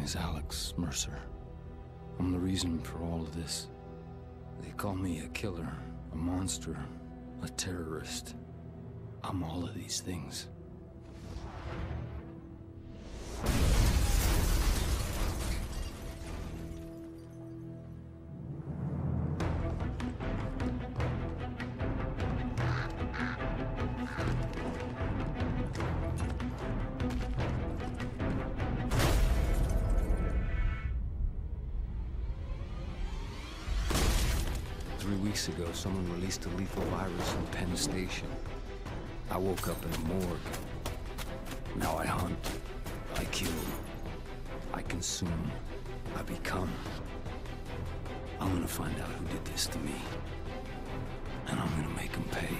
name is Alex Mercer. I'm the reason for all of this. They call me a killer, a monster, a terrorist. I'm all of these things. Ago, someone released a lethal virus in Penn Station. I woke up in a morgue. Now I hunt, I kill, I consume, I become. I'm gonna find out who did this to me, and I'm gonna make them pay.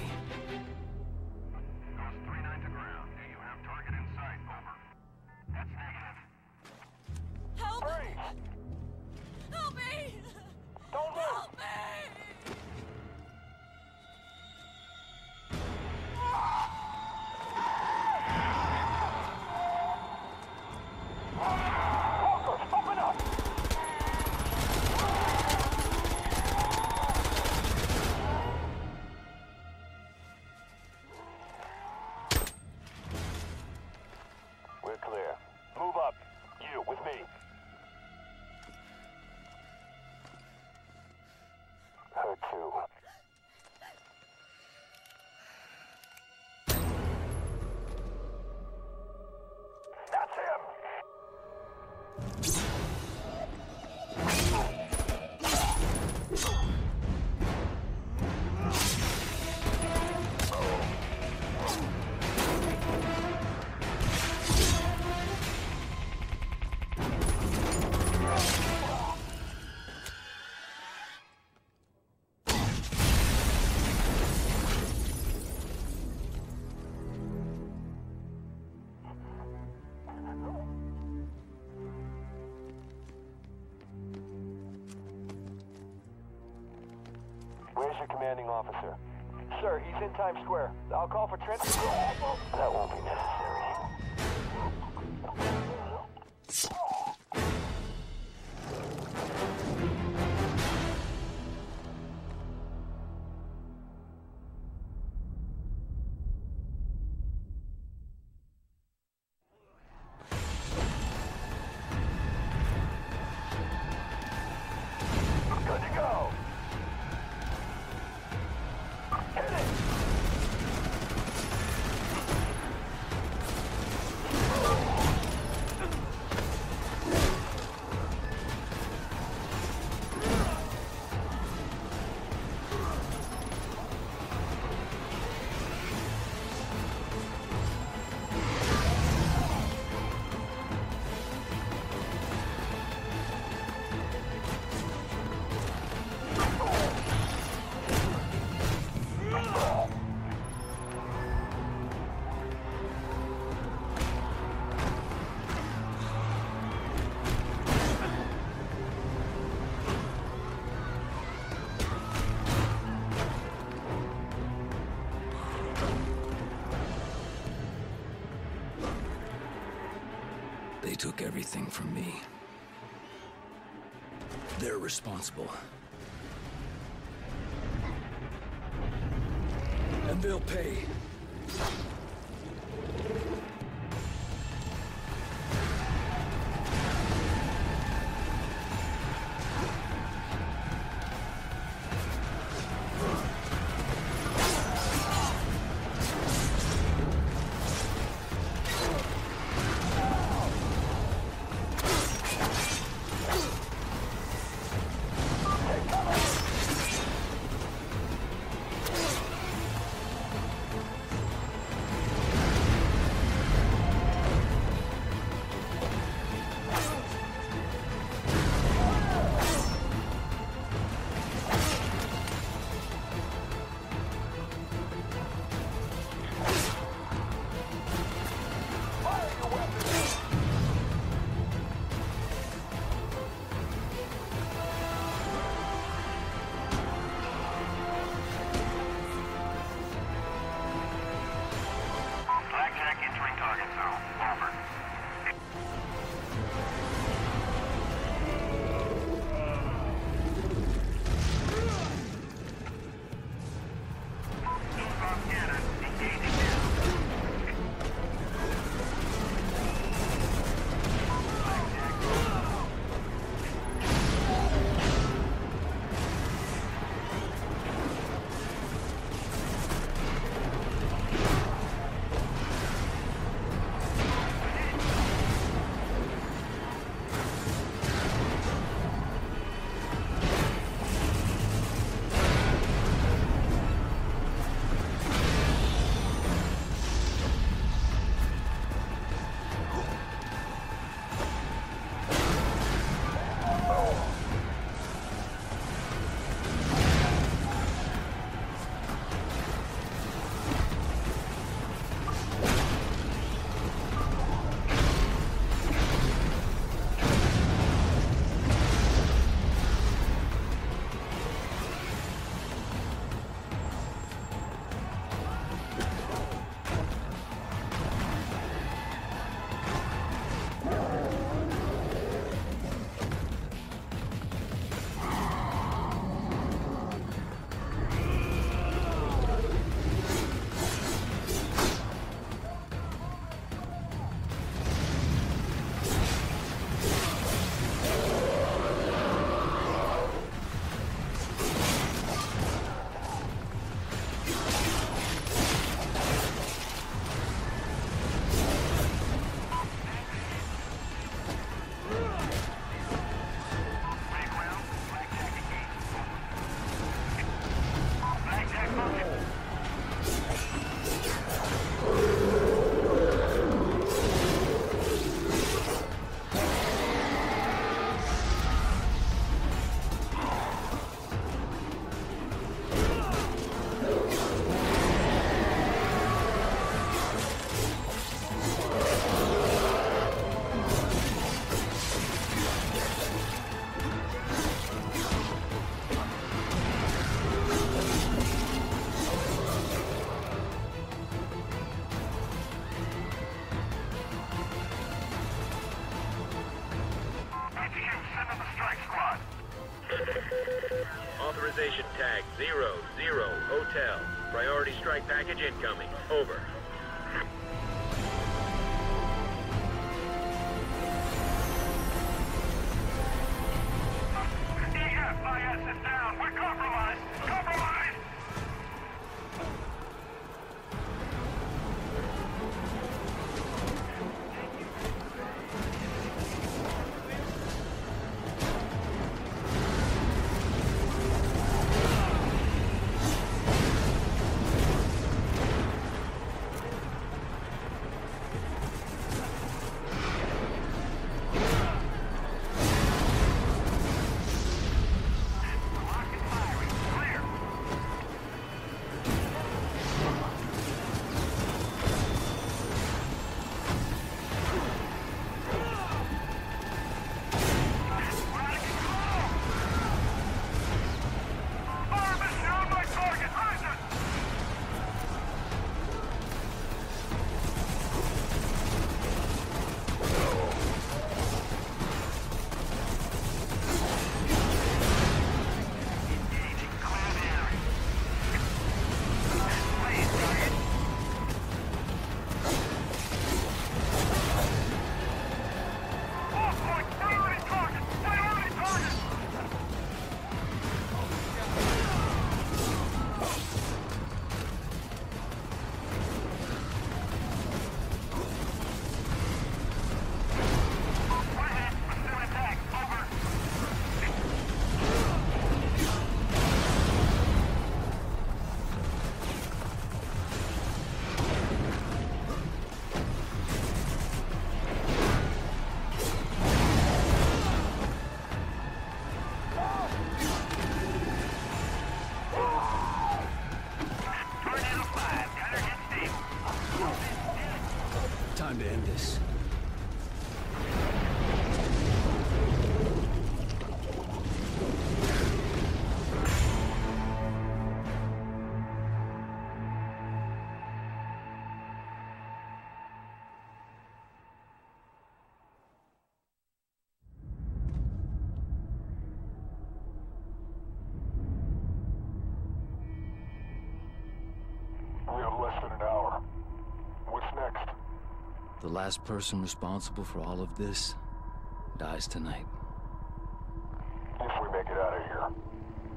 Commanding officer. Sir, he's in Times Square. I'll call for transfer. That won't be necessary. Took everything from me. They're responsible. And they'll pay. authorization tag 00 hotel. Priority strike package incoming. Over. EFIS is down. We're compromised. Compromised! The last person responsible for all of this dies tonight. If we make it out of here,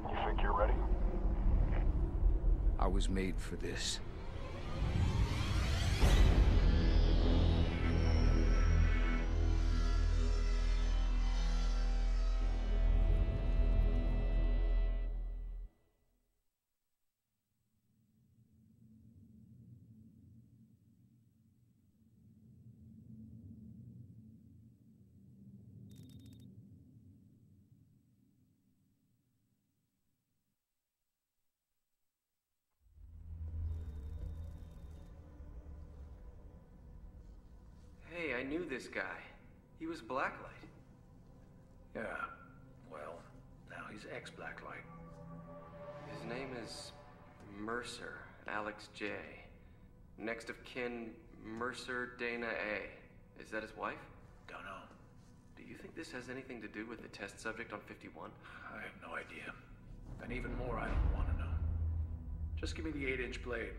you think you're ready? I was made for this. I knew this guy. He was Blacklight. Yeah, well, now he's ex-Blacklight. His name is Mercer, Alex J. Next of kin, Mercer Dana A. Is that his wife? Don't know. Do you think this has anything to do with the test subject on 51? I have no idea. And even more, I don't want to know. Just give me the 8-inch blade.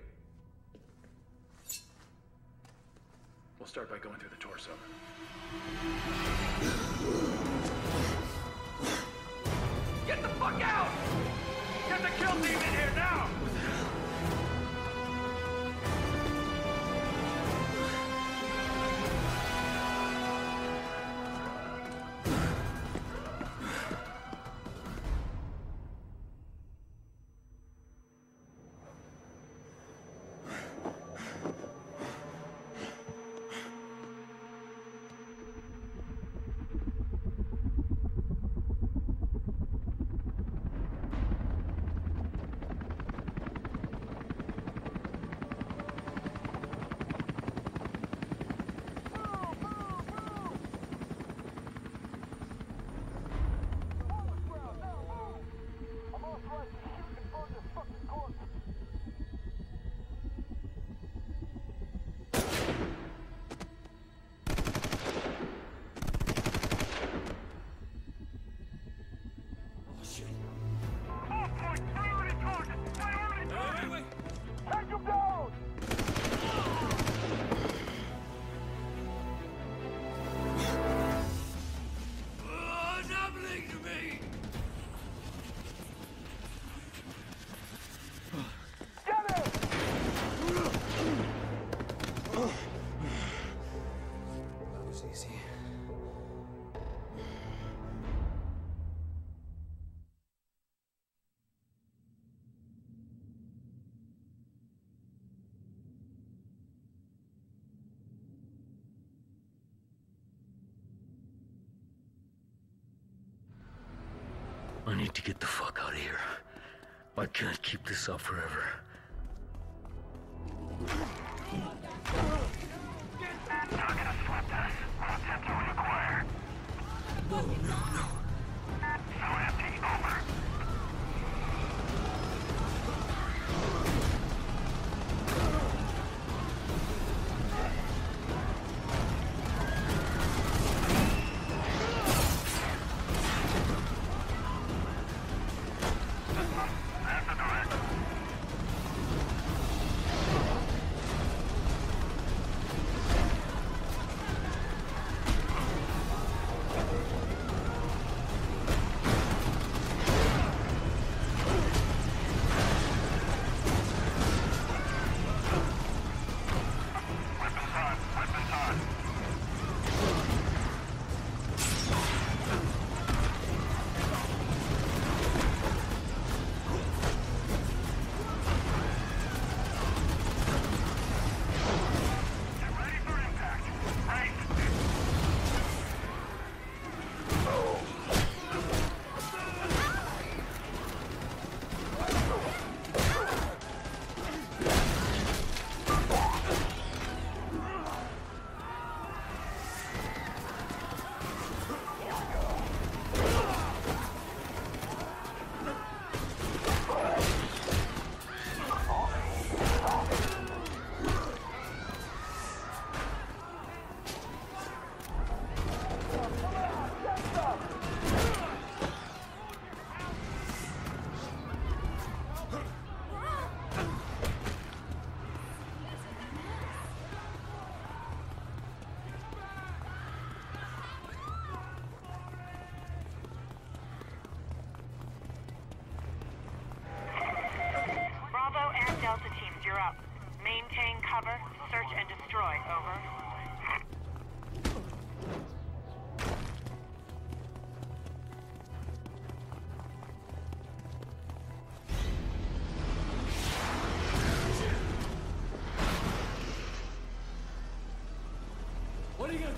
We'll start by going through the torso. Get the fuck out! Get the kill team in here now! was easy. I need to get the fuck out of here. I can't keep this up forever.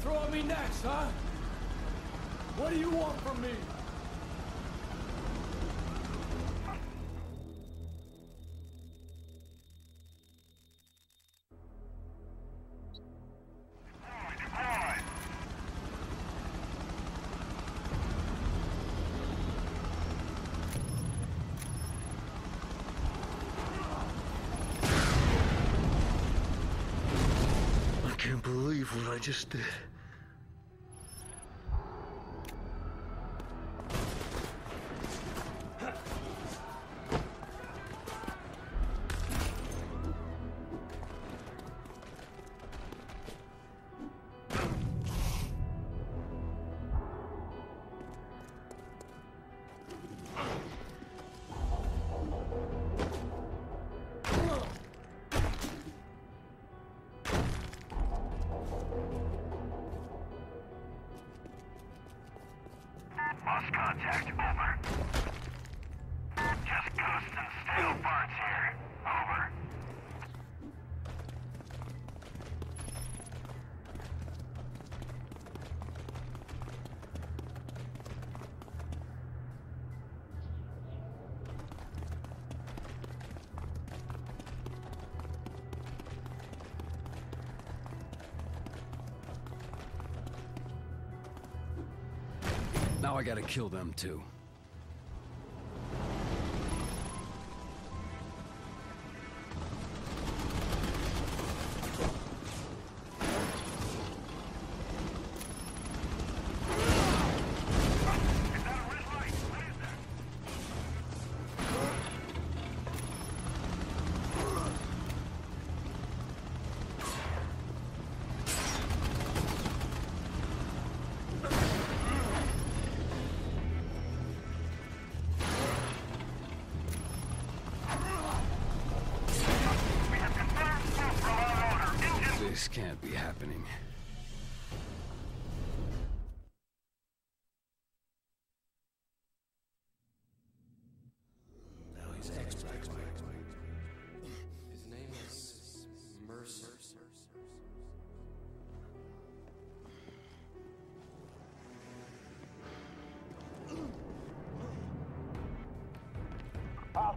Throw at me next, huh? What do you want from me? I can't believe what I just did. Now I gotta kill them too. This can't be happening.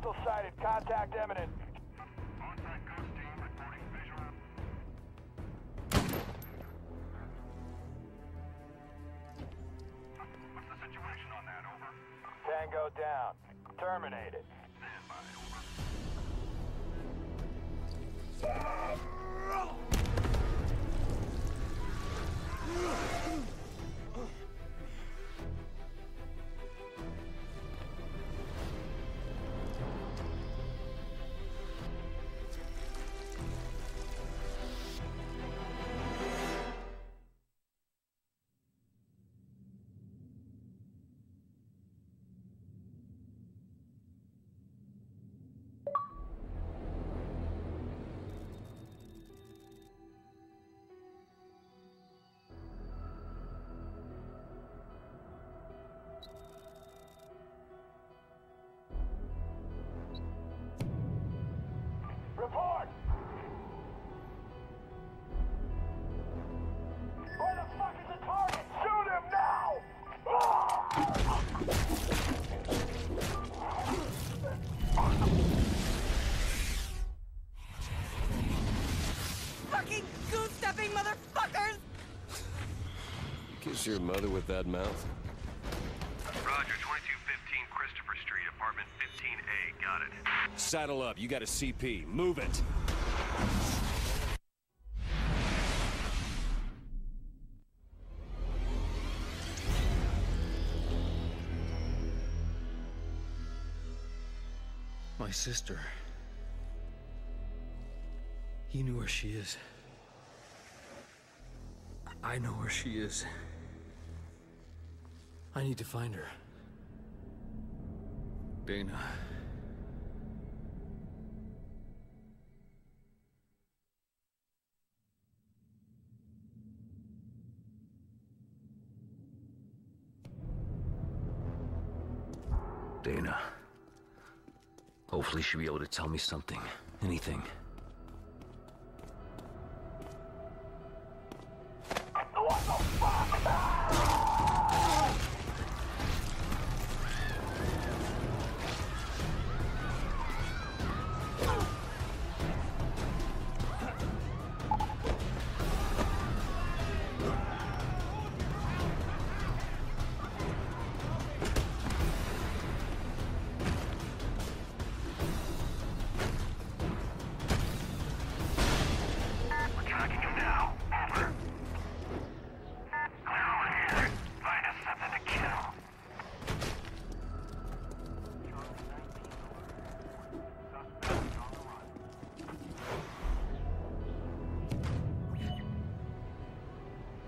Hostile sighted. Contact imminent. On-site ghost team reporting visual. What's the situation on that? Over. Tango down. Terminated. Stand by. Over. Your mother with that mouth? Roger, 2215 Christopher Street, apartment 15A, got it. Saddle up, you got a CP. Move it! My sister. You knew where she is. I know where she is. I need to find her. Dana. Dana. Hopefully she'll be able to tell me something. Anything.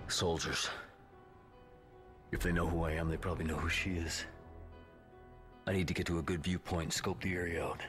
Soldiers. If they know who I am, they probably know who she is. I need to get to a good viewpoint and scope the area out.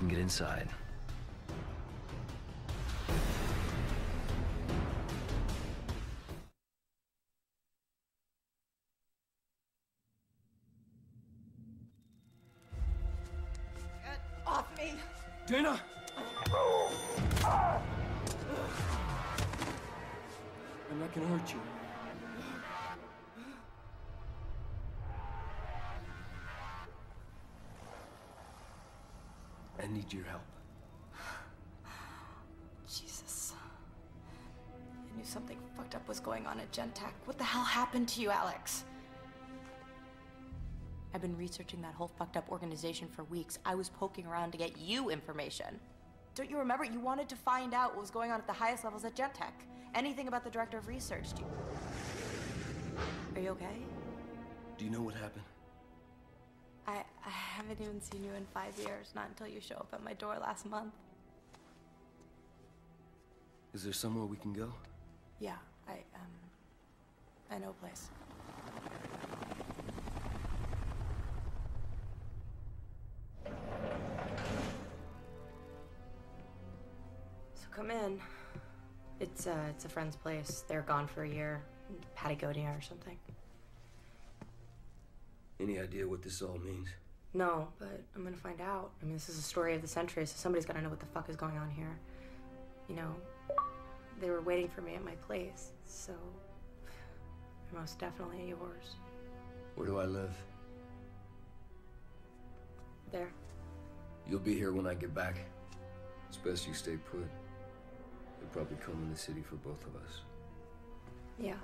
can get inside. Get off me! Dana! I'm not gonna hurt you. I need your help. Jesus. I knew something fucked up was going on at Gentech. What the hell happened to you, Alex? I've been researching that whole fucked up organization for weeks. I was poking around to get you information. Don't you remember? You wanted to find out what was going on at the highest levels at Gentech. Anything about the director of research. Are you okay? Do you know what happened? I haven't even seen you in 5 years, not until you show up at my door last month. Is there somewhere we can go? Yeah, I know a place. So come in. It's a friend's place. They're gone for a year, in Patagonia or something. Any idea what this all means? No, but I'm gonna find out. I mean, this is a story of the century, so somebody's gotta know what the fuck is going on here. You know, they were waiting for me at my place, so you're most definitely yours. Where do I live? There. You'll be here when I get back. It's best you stay put. They'll probably come in the city for both of us. Yeah.